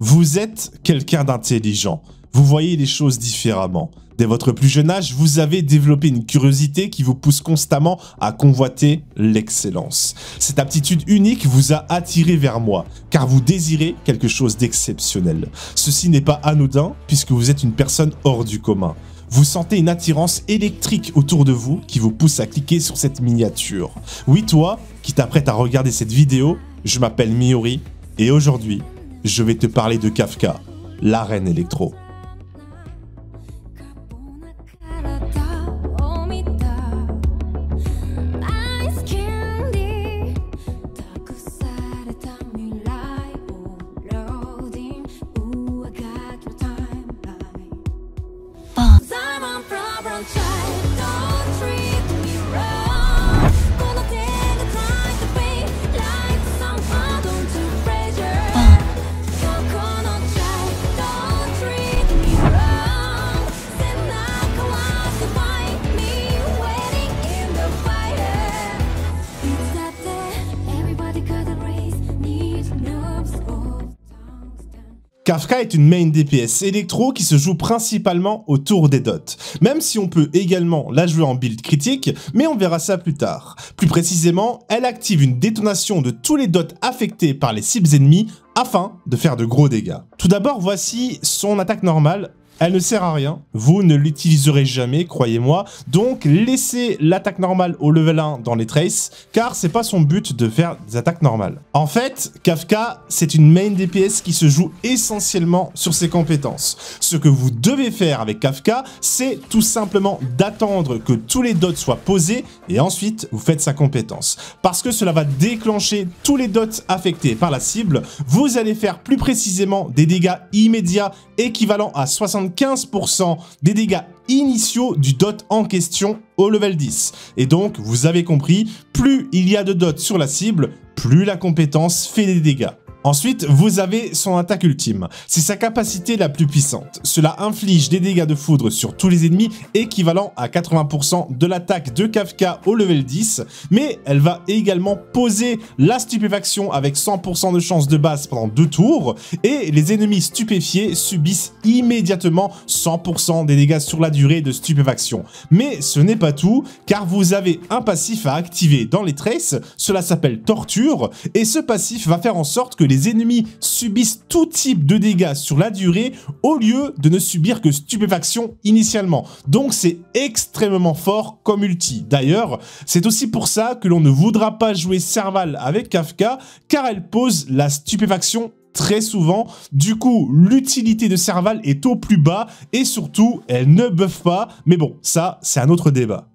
Vous êtes quelqu'un d'intelligent, vous voyez les choses différemment. Dès votre plus jeune âge, vous avez développé une curiosité qui vous pousse constamment à convoiter l'excellence. Cette aptitude unique vous a attiré vers moi, car vous désirez quelque chose d'exceptionnel. Ceci n'est pas anodin, puisque vous êtes une personne hors du commun. Vous sentez une attirance électrique autour de vous qui vous pousse à cliquer sur cette miniature. Oui, toi, qui t'apprêtes à regarder cette vidéo, je m'appelle Miyuri, et aujourd'hui, je vais te parler de Kafka, la reine électro. Kafka est une main DPS électro qui se joue principalement autour des dots, même si on peut également la jouer en build critique, mais on verra ça plus tard. Plus précisément, elle active une détonation de tous les dots affectés par les cibles ennemies afin de faire de gros dégâts. Tout d'abord, voici son attaque normale. Elle ne sert à rien, vous ne l'utiliserez jamais, croyez-moi, donc laissez l'attaque normale au level 1 dans les traces, car c'est pas son but de faire des attaques normales. En fait, Kafka, c'est une main DPS qui se joue essentiellement sur ses compétences. Ce que vous devez faire avec Kafka, c'est tout simplement d'attendre que tous les dots soient posés, et ensuite vous faites sa compétence. Parce que cela va déclencher tous les dots affectés par la cible, vous allez faire plus précisément des dégâts immédiats équivalents à 75% des dégâts initiaux du dot en question au level 10. Et donc, vous avez compris, plus il y a de dots sur la cible, plus la compétence fait des dégâts. Ensuite, vous avez son attaque ultime. C'est sa capacité la plus puissante. Cela inflige des dégâts de foudre sur tous les ennemis équivalent à 80% de l'attaque de Kafka au level 10, mais elle va également poser la stupéfaction avec 100% de chance de base pendant 2 tours et les ennemis stupéfiés subissent immédiatement 100% des dégâts sur la durée de stupéfaction. Mais ce n'est pas tout, car vous avez un passif à activer dans les traces, cela s'appelle torture, et ce passif va faire en sorte que les ennemis subissent tout type de dégâts sur la durée au lieu de ne subir que stupéfaction initialement. Donc c'est extrêmement fort comme ulti. D'ailleurs, c'est aussi pour ça que l'on ne voudra pas jouer Serval avec Kafka, car elle pose la stupéfaction très souvent. Du coup, l'utilité de Serval est au plus bas et surtout, elle ne buff pas. Mais bon, ça, c'est un autre débat.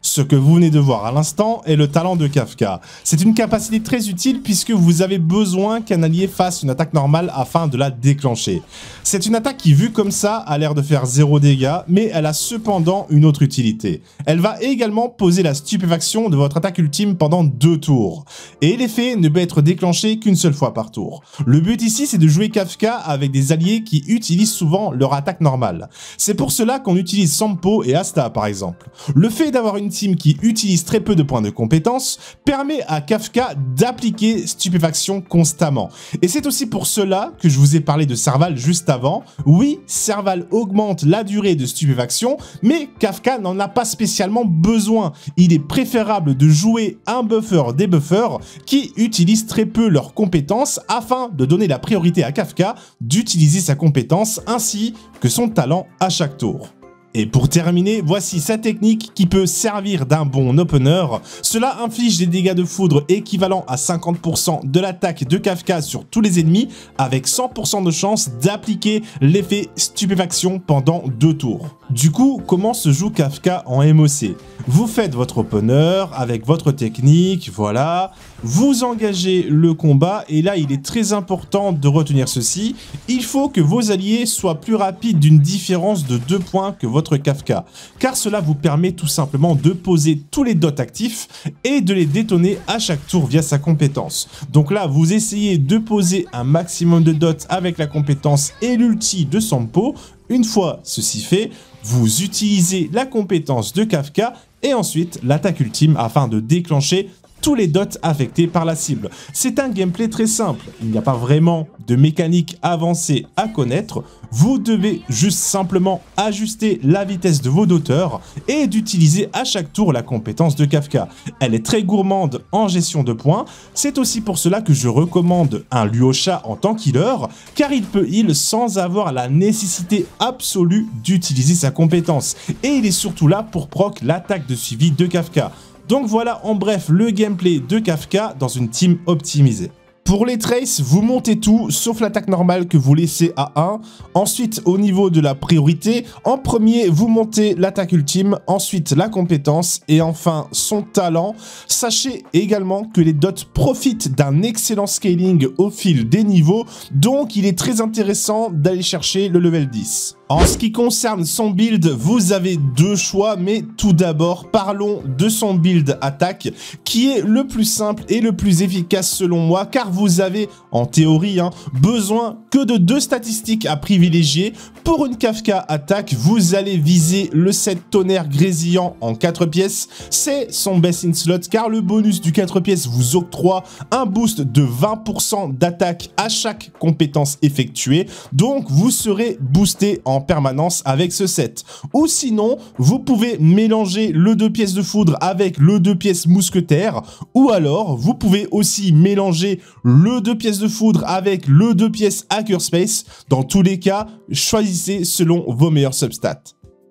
Ce que vous venez de voir à l'instant est le talent de Kafka. C'est une capacité très utile puisque vous avez besoin qu'un allié fasse une attaque normale afin de la déclencher. C'est une attaque qui, vue comme ça, a l'air de faire 0 dégâts, mais elle a cependant une autre utilité. Elle va également poser la stupéfaction de votre attaque ultime pendant 2 tours. Et l'effet ne peut être déclenché qu'une seule fois par tour. Le but ici, c'est de jouer Kafka avec des alliés qui utilisent souvent leur attaque normale. C'est pour cela qu'on utilise Sampo et Asta par exemple. Le fait d'avoir une team qui utilise très peu de points de compétence permet à Kafka d'appliquer stupéfaction constamment. Et c'est aussi pour cela que je vous ai parlé de Serval juste avant. Oui, Serval augmente la durée de stupéfaction, mais Kafka n'en a pas spécialement besoin. Il est préférable de jouer un buffer des buffers qui utilisent très peu leurs compétences afin de donner la priorité à Kafka d'utiliser sa compétence ainsi que son talent à chaque tour. Et pour terminer, voici sa technique qui peut servir d'un bon opener. Cela inflige des dégâts de foudre équivalents à 50% de l'attaque de Kafka sur tous les ennemis, avec 100% de chance d'appliquer l'effet stupéfaction pendant 2 tours. Du coup, comment se joue Kafka en MOC? Vous faites votre opener avec votre technique, voilà. Vous engagez le combat et là, il est très important de retenir ceci. Il faut que vos alliés soient plus rapides d'une différence de 2 points que votre Kafka, car cela vous permet tout simplement de poser tous les dots actifs et de les détonner à chaque tour via sa compétence. Donc là, vous essayez de poser un maximum de dots avec la compétence et l'ulti de Sampo. Une fois ceci fait, vous utilisez la compétence de Kafka et ensuite l'attaque ultime afin de déclencher tous les dots affectés par la cible. C'est un gameplay très simple, il n'y a pas vraiment de mécanique avancée à connaître, vous devez juste simplement ajuster la vitesse de vos doteurs et d'utiliser à chaque tour la compétence de Kafka. Elle est très gourmande en gestion de points, c'est aussi pour cela que je recommande un Luocha en tant qu'healer, car il peut heal sans avoir la nécessité absolue d'utiliser sa compétence, et il est surtout là pour proc l'attaque de suivi de Kafka. Donc voilà en bref le gameplay de Kafka dans une team optimisée. Pour les traces, vous montez tout, sauf l'attaque normale que vous laissez à 1. Ensuite, au niveau de la priorité, en premier, vous montez l'attaque ultime, ensuite la compétence et enfin son talent. Sachez également que les dots profitent d'un excellent scaling au fil des niveaux, donc il est très intéressant d'aller chercher le level 10. En ce qui concerne son build, vous avez deux choix, mais tout d'abord parlons de son build attaque qui est le plus simple et le plus efficace selon moi, car vous avez en théorie besoin que de deux statistiques à privilégier. Pour une Kafka attaque, vous allez viser le set tonnerre grésillant en 4 pièces, c'est son best in slot car le bonus du 4 pièces vous octroie un boost de 20% d'attaque à chaque compétence effectuée, donc vous serez boosté en permanence avec ce set. Ou sinon, vous pouvez mélanger le 2 pièces de foudre avec le 2 pièces mousquetaire, ou alors vous pouvez aussi mélanger le 2 pièces de foudre avec le 2 pièces hackerspace. Dans tous les cas, choisissez selon vos meilleurs substats.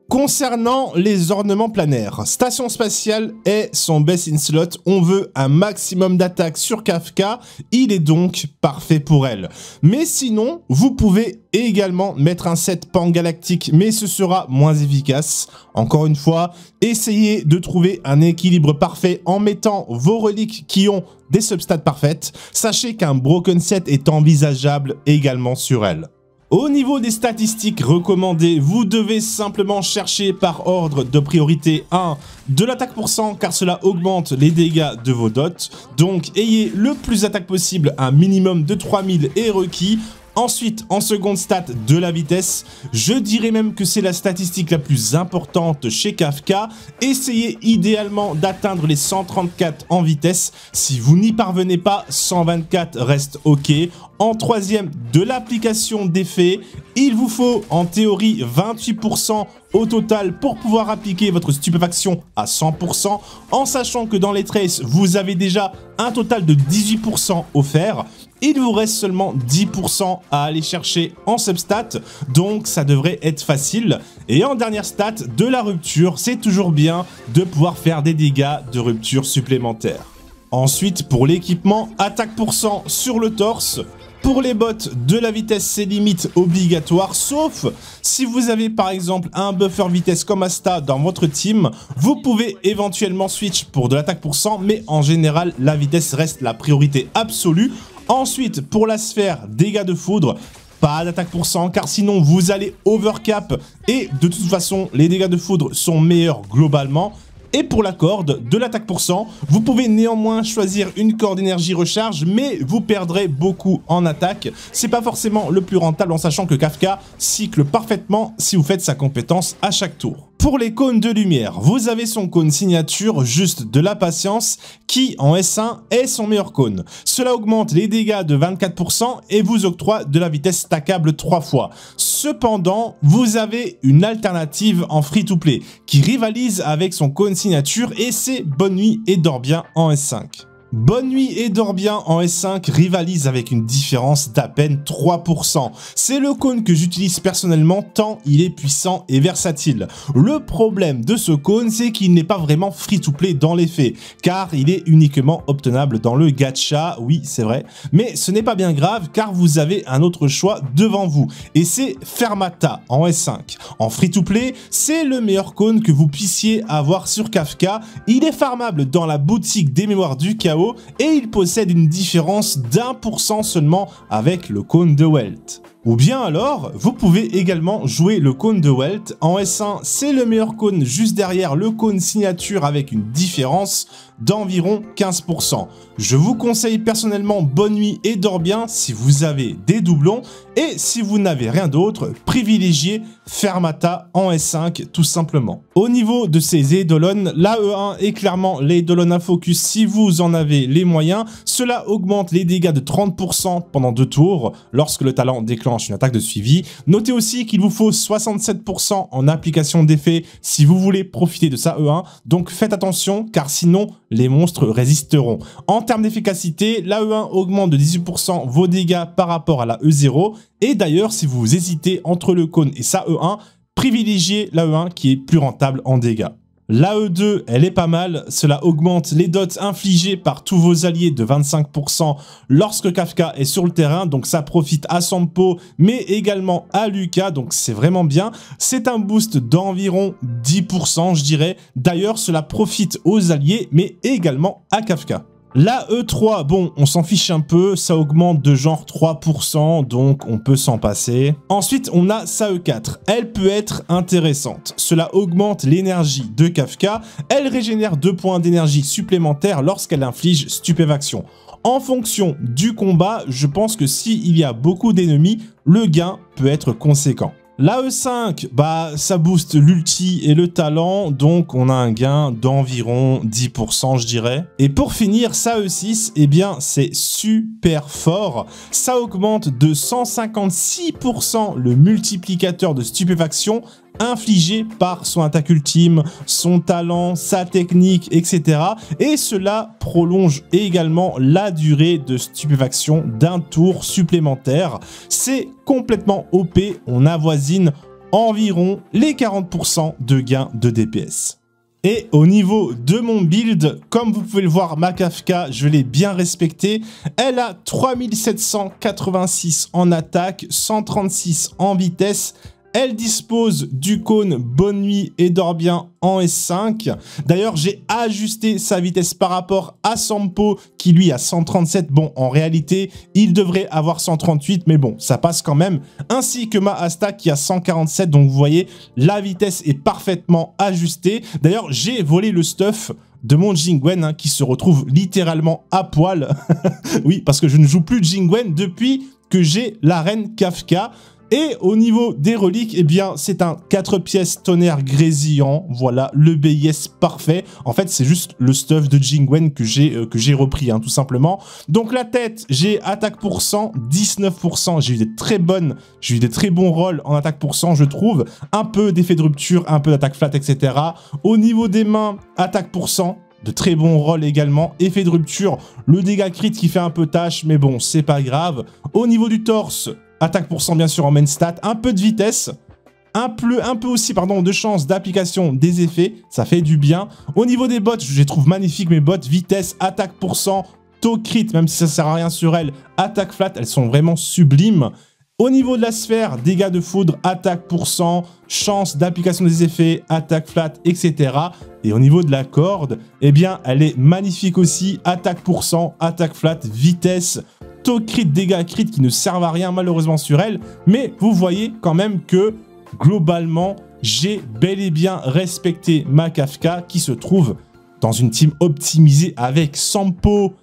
Concernant les ornements planaires, station spatiale est son best in slot, on veut un maximum d'attaque sur Kafka, il est donc parfait pour elle. Mais sinon, vous pouvez également mettre un set pan galactique, mais ce sera moins efficace. Encore une fois, essayez de trouver un équilibre parfait en mettant vos reliques qui ont des substats parfaites. Sachez qu'un broken set est envisageable également sur elle. Au niveau des statistiques recommandées, vous devez simplement chercher par ordre de priorité 1 de l'attaque pour 100 car cela augmente les dégâts de vos dots, donc ayez le plus d'attaque possible, un minimum de 3000 est requis. Ensuite, en seconde stat, de la vitesse, je dirais même que c'est la statistique la plus importante chez Kafka. Essayez idéalement d'atteindre les 134 en vitesse, si vous n'y parvenez pas, 124 reste ok. En troisième, de l'application d'effets, il vous faut en théorie 28% au total pour pouvoir appliquer votre stupéfaction à 100%, en sachant que dans les traces, vous avez déjà un total de 18% offert. Il vous reste seulement 10% à aller chercher en substat, donc ça devrait être facile. Et en dernière stat, de la rupture, c'est toujours bien de pouvoir faire des dégâts de rupture supplémentaires. Ensuite, pour l'équipement, attaque pour 100 sur le torse. Pour les bots, de la vitesse c'est limite obligatoire, sauf si vous avez par exemple un buffer vitesse comme Asta dans votre team, vous pouvez éventuellement switch pour de l'attaque pour 100, mais en général la vitesse reste la priorité absolue. Ensuite, pour la sphère dégâts de foudre, pas d'attaque pour 100 car sinon vous allez overcap et de toute façon les dégâts de foudre sont meilleurs globalement. Et pour la corde, de l'attaque pour 100, vous pouvez néanmoins choisir une corde énergie recharge, mais vous perdrez beaucoup en attaque. C'est pas forcément le plus rentable en sachant que Kafka cycle parfaitement si vous faites sa compétence à chaque tour. Pour les cônes de lumière, vous avez son cône signature, juste de la patience, qui en S1 est son meilleur cône. Cela augmente les dégâts de 24% et vous octroie de la vitesse stackable 3 fois. Cependant, vous avez une alternative en free-to-play qui rivalise avec son cône signature et c'est Bonne Nuit et Dors Bien en S5. Bonne Nuit et Dors Bien en S5 rivalise avec une différence d'à peine 3%. C'est le cône que j'utilise personnellement tant il est puissant et versatile. Le problème de ce cône, c'est qu'il n'est pas vraiment free to play dans les faits, car il est uniquement obtenable dans le Gacha, oui c'est vrai. Mais ce n'est pas bien grave car vous avez un autre choix devant vous, et c'est Fermata en S5. En free to play, c'est le meilleur cône que vous puissiez avoir sur Kafka. Il est farmable dans la boutique des mémoires du chaos, et il possède une différence d'1% seulement avec le cône de Welt. Ou bien alors, vous pouvez également jouer le cône de Welt. En S1, c'est le meilleur cône juste derrière le cône signature avec une différence d'environ 15%. Je vous conseille personnellement bonne nuit et dors bien si vous avez des doublons. Et si vous n'avez rien d'autre, privilégiez Fermata en S5 tout simplement. Au niveau de ces Eidolons, la E1 est clairement l'Eidolon à focus si vous en avez les moyens. Cela augmente les dégâts de 30% pendant 2 tours lorsque le talent déclenche une attaque de suivi. Notez aussi qu'il vous faut 67% en application d'effet si vous voulez profiter de sa E1, donc faites attention car sinon les monstres résisteront. En termes d'efficacité, la E1 augmente de 18% vos dégâts par rapport à la E0 et d'ailleurs si vous hésitez entre le cône et sa E1, privilégiez la E1 qui est plus rentable en dégâts. La E2, elle est pas mal, cela augmente les dots infligés par tous vos alliés de 25% lorsque Kafka est sur le terrain, donc ça profite à Sampo, mais également à Luka, donc c'est vraiment bien. C'est un boost d'environ 10% je dirais, d'ailleurs cela profite aux alliés, mais également à Kafka. La E3, bon, on s'en fiche un peu, ça augmente de genre 3%, donc on peut s'en passer. Ensuite, on a sa E4, elle peut être intéressante. Cela augmente l'énergie de Kafka, elle régénère 2 points d'énergie supplémentaires lorsqu'elle inflige stupéfaction. En fonction du combat, je pense que s'il y a beaucoup d'ennemis, le gain peut être conséquent. La E5, bah, ça booste l'ulti et le talent, donc on a un gain d'environ 10% je dirais. Et pour finir, sa E6, eh bien c'est super fort. Ça augmente de 156% le multiplicateur de stupéfaction infligé par son attaque ultime, son talent, sa technique, etc. Et cela prolonge également la durée de stupéfaction d'un tour supplémentaire. C'est complètement OP, on avoisine environ les 40% de gain de DPS. Et au niveau de mon build, comme vous pouvez le voir, ma Kafka, je l'ai bien respectée. Elle a 3786 en attaque, 136 en vitesse. Elle dispose du cône Bonne Nuit et Dors Bien en S5. D'ailleurs, j'ai ajusté sa vitesse par rapport à Sampo qui lui a 137. Bon, en réalité, il devrait avoir 138, mais bon, ça passe quand même. Ainsi que ma Asta qui a 147. Donc, vous voyez, la vitesse est parfaitement ajustée. D'ailleurs, j'ai volé le stuff de mon Jingwen hein, qui se retrouve littéralement à poil. Oui, parce que je ne joue plus de Jingwen depuis que j'ai l'arène Kafka. Et au niveau des reliques, eh bien, c'est un 4 pièces tonnerre grésillant. Voilà, le BIS parfait. En fait, c'est juste le stuff de Jingwen que j'ai repris, hein, tout simplement. Donc, la tête, j'ai attaque pour 100, 19%. J'ai eu des très bons rolls en attaque pour 100, je trouve. Un peu d'effet de rupture, un peu d'attaque flat, etc. Au niveau des mains, attaque pour 100. De très bons rolls également, effet de rupture, le dégât crit qui fait un peu tâche, mais bon, c'est pas grave. Au niveau du torse, attaque pour 100 bien sûr en main stat, un peu de vitesse, un peu aussi pardon, de chance d'application des effets, ça fait du bien. Au niveau des bottes, je les trouve magnifiques mes bottes, vitesse, attaque pour 100, taux crit, même si ça sert à rien sur elles, attaque flat, elles sont vraiment sublimes. Au niveau de la sphère, dégâts de foudre, attaque pour 100, chance d'application des effets, attaque flat, etc. Et au niveau de la corde, eh bien, elle est magnifique aussi. Attaque pour 100, attaque flat, vitesse, taux crit, dégâts crit qui ne servent à rien malheureusement sur elle. Mais vous voyez quand même que globalement, j'ai bel et bien respecté ma Kafka qui se trouve dans une team optimisée avec Sampo,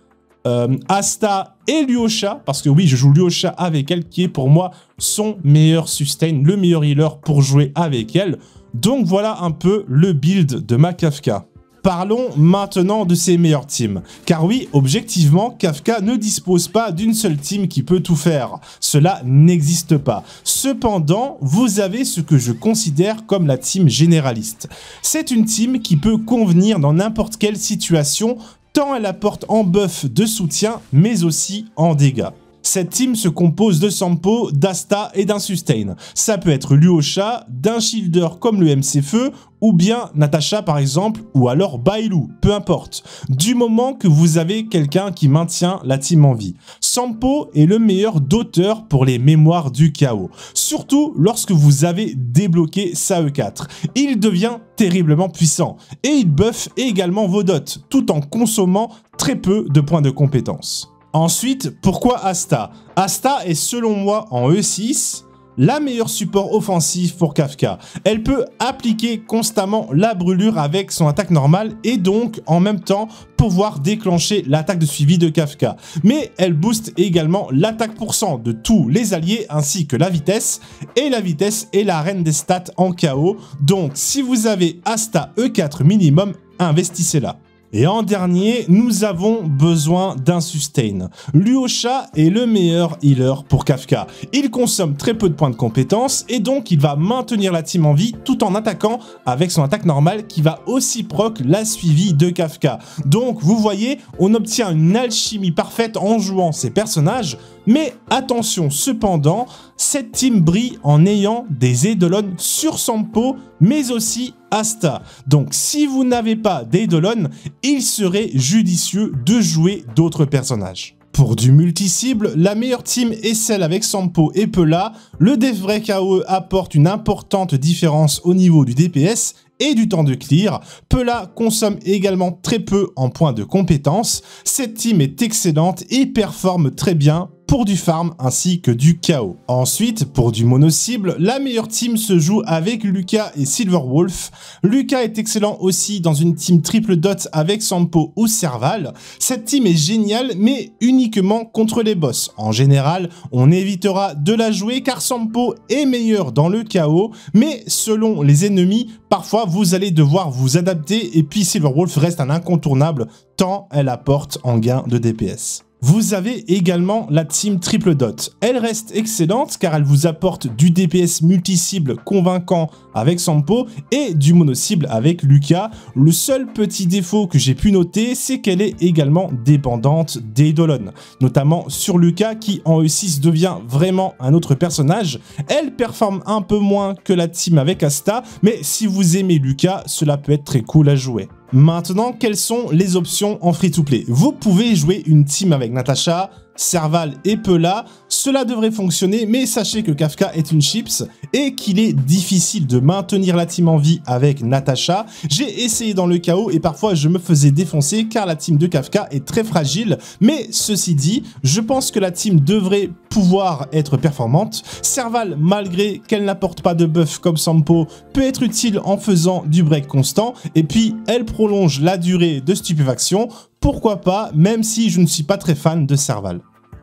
Asta et Luocha, parce que oui, je joue Luocha avec elle, qui est pour moi son meilleur sustain, le meilleur healer pour jouer avec elle. Donc voilà un peu le build de ma Kafka. Parlons maintenant de ses meilleures teams. Car oui, objectivement, Kafka ne dispose pas d'une seule team qui peut tout faire. Cela n'existe pas. Cependant, vous avez ce que je considère comme la team généraliste. C'est une team qui peut convenir dans n'importe quelle situation, tant elle apporte en buff de soutien, mais aussi en dégâts. Cette team se compose de Sampo, d'Asta et d'un sustain. Ça peut être Luocha, d'un shielder comme le MC Feu, ou bien Natasha par exemple, ou alors Bailu, peu importe. Du moment que vous avez quelqu'un qui maintient la team en vie. Sampo est le meilleur doteur pour les mémoires du chaos. Surtout lorsque vous avez débloqué sa E4. Il devient terriblement puissant. Et il buff également vos dots, tout en consommant très peu de points de compétence. Ensuite, pourquoi Asta? Asta est selon moi en E6 la meilleure support offensif pour Kafka. Elle peut appliquer constamment la brûlure avec son attaque normale et donc en même temps pouvoir déclencher l'attaque de suivi de Kafka. Mais elle booste également l'attaque % de tous les alliés ainsi que la vitesse. Et la vitesse est la reine des stats en KO. Donc si vous avez Asta E4 minimum, investissez-la. Et en dernier, nous avons besoin d'un sustain. Luocha est le meilleur healer pour Kafka. Il consomme très peu de points de compétence et donc il va maintenir la team en vie tout en attaquant avec son attaque normale qui va aussi proc la suivie de Kafka. Donc vous voyez, on obtient une alchimie parfaite en jouant ces personnages. Mais attention cependant, cette team brille en ayant des Eidolons sur Sampo, mais aussi Asta. Donc si vous n'avez pas d'Eidolons, il serait judicieux de jouer d'autres personnages. Pour du multi-cible, la meilleure team est celle avec Sampo et Pela. Le def vrai KOE apporte une importante différence au niveau du DPS et du temps de clear. Pela consomme également très peu en points de compétence. Cette team est excellente et performe très bien pour du farm ainsi que du KO. Ensuite, pour du mono-cible, la meilleure team se joue avec Luka et Silverwolf. Luka est excellent aussi dans une team triple dot avec Sampo ou Serval. Cette team est géniale, mais uniquement contre les boss. En général, on évitera de la jouer car Sampo est meilleur dans le KO, mais selon les ennemis, parfois vous allez devoir vous adapter et puis Silverwolf reste un incontournable tant elle apporte en gain de DPS. Vous avez également la team triple dot. Elle reste excellente car elle vous apporte du DPS multi-cible convaincant avec Sampo et du mono-cible avec Luka. Le seul petit défaut que j'ai pu noter, c'est qu'elle est également dépendante des Eidolons, notamment sur Luka qui en E6 devient vraiment un autre personnage. Elle performe un peu moins que la team avec Asta, mais si vous aimez Luka, cela peut être très cool à jouer. Maintenant, quelles sont les options en free-to-play? Vous pouvez jouer une team avec Natasha, Serval et Pela. Cela devrait fonctionner, mais sachez que Kafka est une chips et qu'il est difficile de maintenir la team en vie avec Natasha. J'ai essayé dans le chaos et parfois je me faisais défoncer car la team de Kafka est très fragile. Mais ceci dit, je pense que la team devrait pouvoir être performante. Serval, malgré qu'elle n'apporte pas de buff comme Sampo, peut être utile en faisant du break constant et puis elle prolonge la durée de stupéfaction, pourquoi pas, même si je ne suis pas très fan de Serval.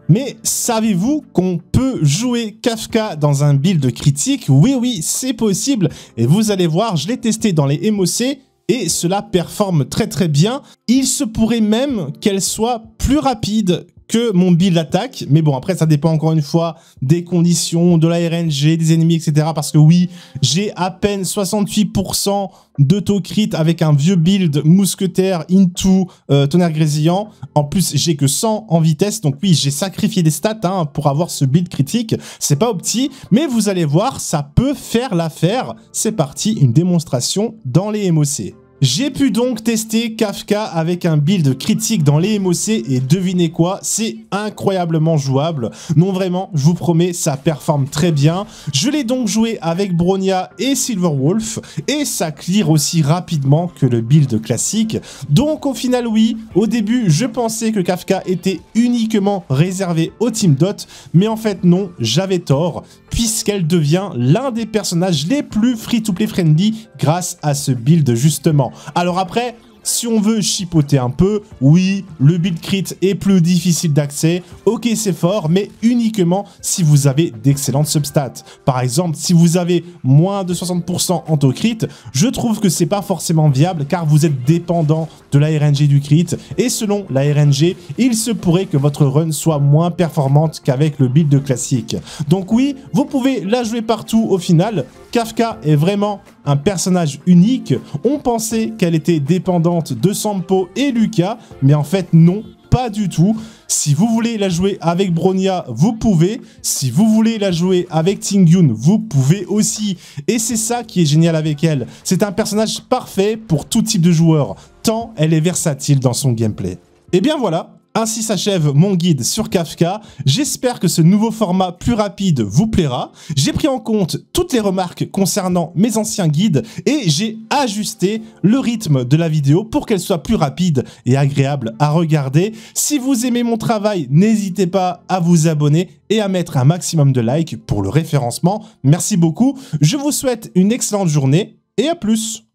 Mais savez-vous qu'on peut jouer Kafka dans un build critique? Oui, c'est possible et vous allez voir, je l'ai testé dans les MOC et cela performe très bien. Il se pourrait même qu'elle soit plus rapide que mon build attaque, mais bon, après ça dépend encore une fois des conditions, de la RNG, des ennemis, etc. Parce que oui, j'ai à peine 68% d'autocrit avec un vieux build mousquetaire into tonnerre grésillant. En plus, j'ai que 100 en vitesse, donc oui, j'ai sacrifié des stats pour avoir ce build critique. C'est pas opti, mais vous allez voir, ça peut faire l'affaire. C'est parti, une démonstration dans les MOC. J'ai pu donc tester Kafka avec un build critique dans les MOC et devinez quoi, c'est incroyablement jouable. Non vraiment, je vous promets, ça performe très bien. Je l'ai donc joué avec Bronya et Silverwolf et ça clear aussi rapidement que le build classique. Donc au final oui, au début je pensais que Kafka était uniquement réservé aux team dot, mais en fait non, j'avais tort puisqu'elle devient l'un des personnages les plus free-to-play friendly grâce à ce build justement. Alors après, si on veut chipoter un peu, oui, le build crit est plus difficile d'accès, ok c'est fort, mais uniquement si vous avez d'excellentes substats. Par exemple, si vous avez moins de 60% en taux crit, je trouve que c'est pas forcément viable car vous êtes dépendant de la RNG du crit, et selon la RNG, il se pourrait que votre run soit moins performante qu'avec le build classique. Donc oui, vous pouvez la jouer partout au final. Kafka est vraiment un personnage unique. On pensait qu'elle était dépendante de Sampo et Luka, mais en fait non, pas du tout. Si vous voulez la jouer avec Bronya, vous pouvez. Si vous voulez la jouer avec Tingyun, vous pouvez aussi. Et c'est ça qui est génial avec elle. C'est un personnage parfait pour tout type de joueur, tant elle est versatile dans son gameplay. Et bien voilà, Ainsi s'achève mon guide sur Kafka. J'espère que ce nouveau format plus rapide vous plaira. J'ai pris en compte toutes les remarques concernant mes anciens guides et j'ai ajusté le rythme de la vidéo pour qu'elle soit plus rapide et agréable à regarder. Si vous aimez mon travail, n'hésitez pas à vous abonner et à mettre un maximum de likes pour le référencement. Merci beaucoup, je vous souhaite une excellente journée et à plus!